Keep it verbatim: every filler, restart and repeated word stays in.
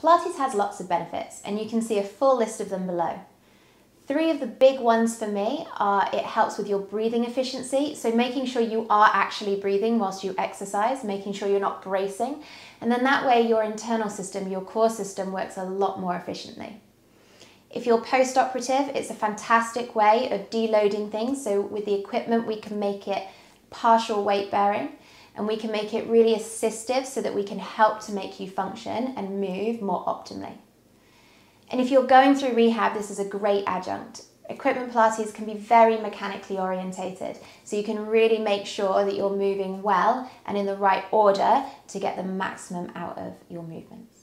Pilates has lots of benefits, and you can see a full list of them below. Three of the big ones for me are it helps with your breathing efficiency, so making sure you are actually breathing whilst you exercise, making sure you're not bracing, and then that way your internal system, your core system, works a lot more efficiently. If you're post-operative, it's a fantastic way of deloading things, so with the equipment we can make it partial weight bearing, and we can make it really assistive so that we can help to make you function and move more optimally. And if you're going through rehab, this is a great adjunct. Equipment Pilates can be very mechanically orientated, so you can really make sure that you're moving well and in the right order to get the maximum out of your movements.